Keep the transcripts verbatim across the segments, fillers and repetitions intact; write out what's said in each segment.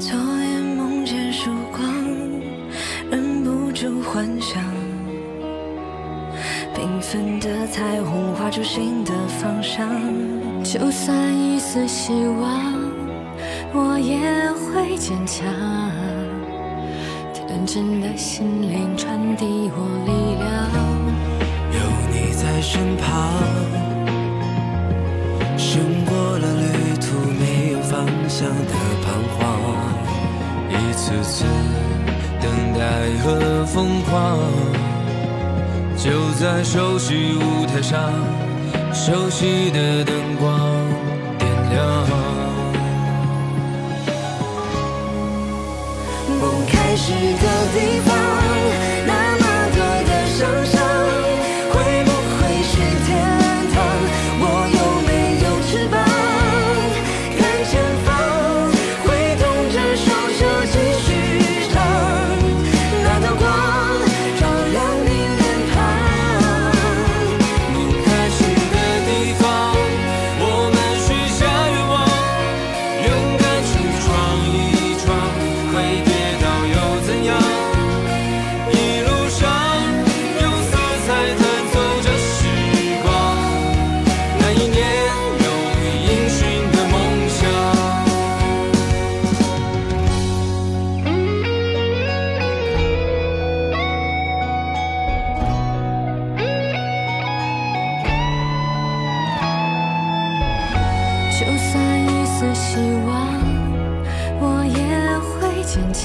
昨夜梦见曙光，忍不住幻想，缤纷的彩虹画出新的方向。就算一丝希望，我也会坚强。天真的心灵传递我力量。有你在身旁，胜过了旅途没有方向的彷徨。一次次等待和疯狂，就在熟悉舞台上，熟悉的灯光点亮。梦开始的地方，那么多的想象，会不会是天堂？我有没有翅膀？看前方，挥动着双手继续唱，那道光照亮你脸庞。梦开始的地方，我们许下愿望，勇敢去闯一闯，会跌倒又怎样？一路上用色彩弹奏着时光，那一年有你音讯的梦想。就算一丝希望，我也会坚强。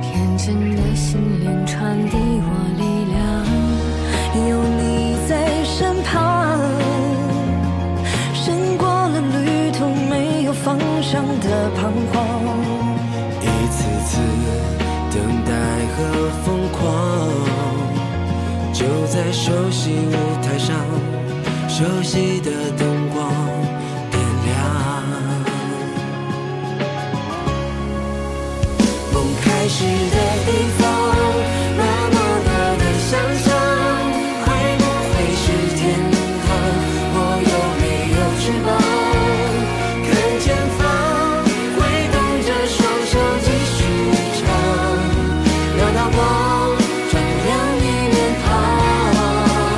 天真的心灵传递我力量。有你在身旁，胜过了旅途没有方向的彷徨。一次次等待和疯狂，就在熟悉舞台上，熟悉的灯光点亮。梦开始的地方，那么多的想象，会不会是天堂？我有没有翅膀？看前方，挥动着双手继续唱，那道光照亮你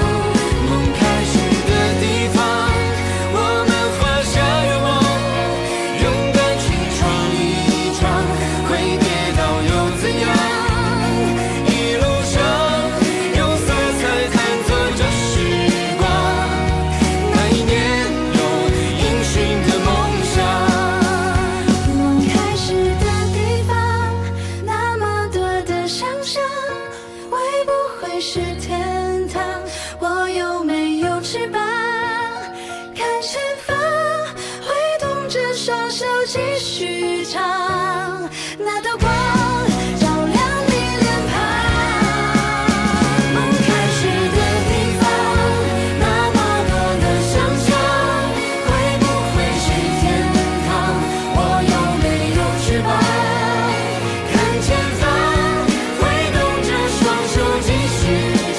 脸庞。梦开始的地方，我们画下愿望，勇敢去闯一闯，会跌倒又怎样？一路上用色彩弹奏着时光，那一年有你音讯的梦想。梦开始的地方，那么多的想象，会不会是天堂？我有没有翅膀？看前方，挥动着双手继续唱，那道光照亮你脸庞。梦开始的地方，那么多的想象，会不会是天堂？我有没有翅膀？看前方，挥动着双手继续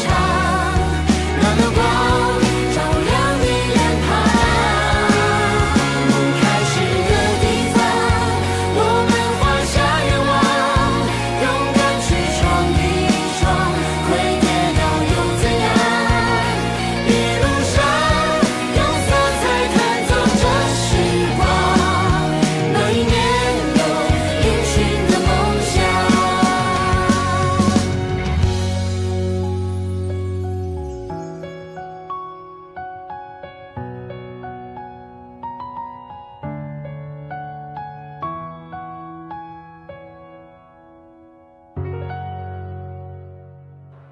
唱，那道光照亮你脸庞。梦开始的地方，我们画下愿望，勇敢去闯一闯，会跌倒又怎样？一路上用色彩弹奏着时光，那一年有音讯的梦想。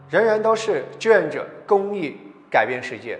人人都是志愿者，公益改变世界。